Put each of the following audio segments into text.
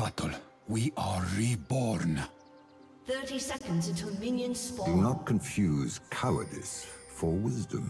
battle, we are reborn. 30 seconds until minions spawn. Do not confuse cowardice for wisdom.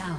down.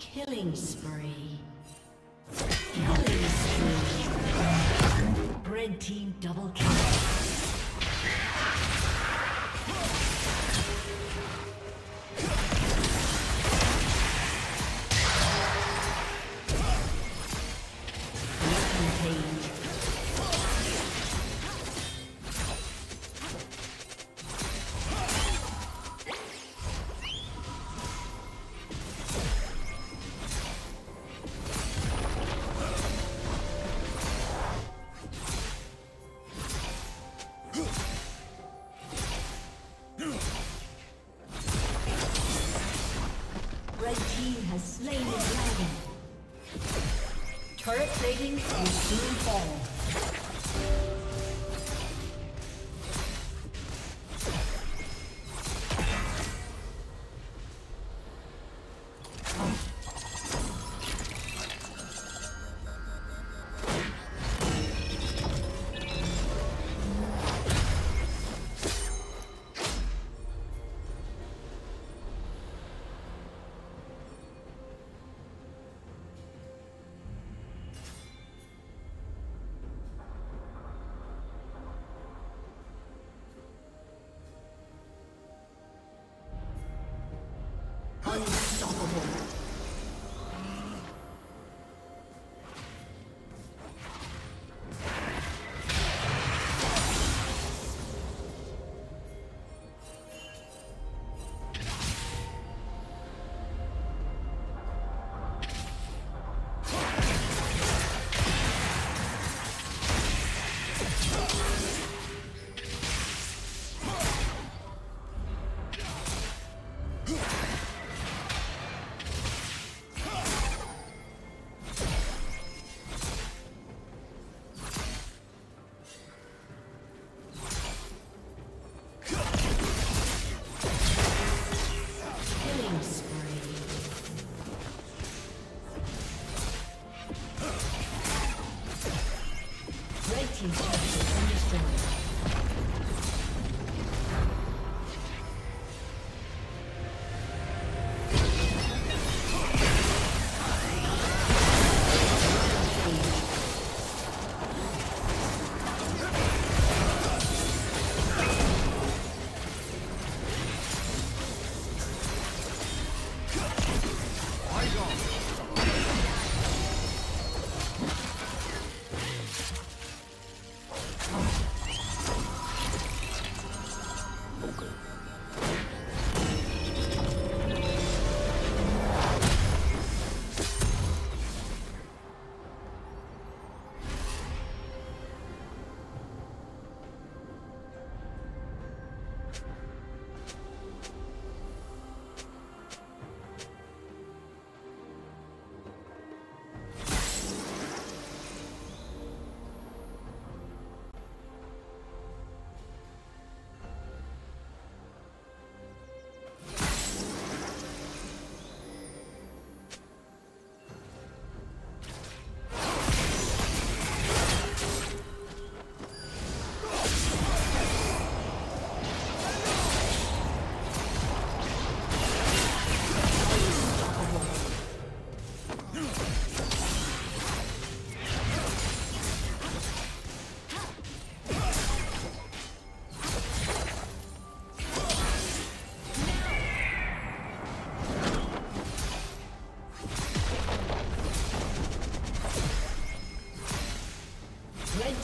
Killing spree. Killing spree. Red team double kill. Slain the dragon. Turret plating will soon fall. Unstoppable.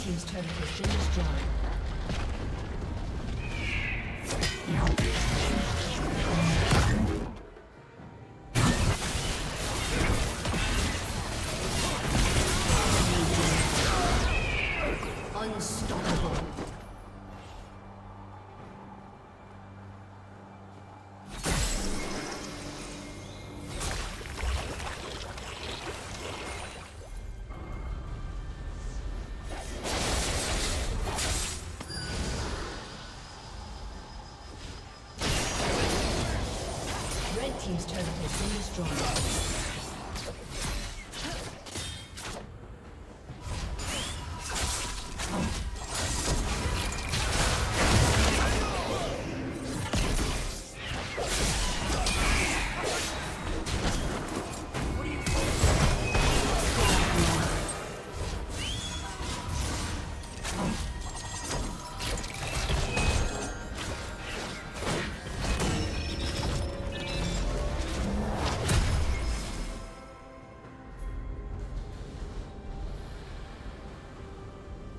Team's turret has been destroyed. team's turret has been destroyed.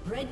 Red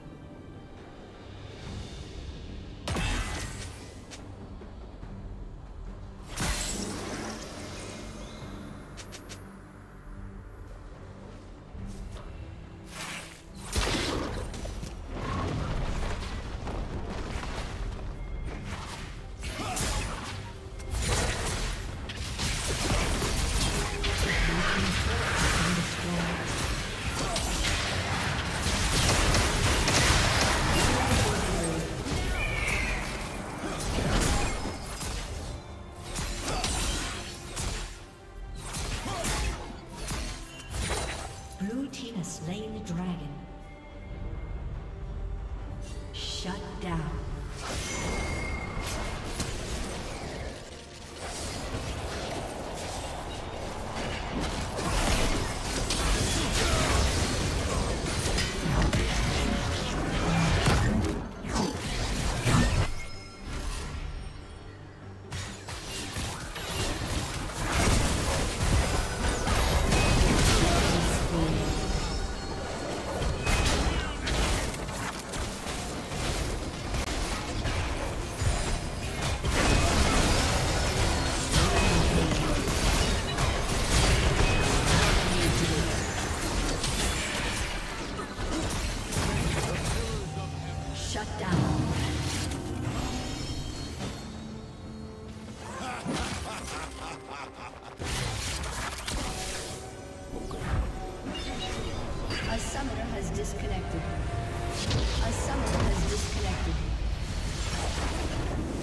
Disconnected. A summoner has disconnected.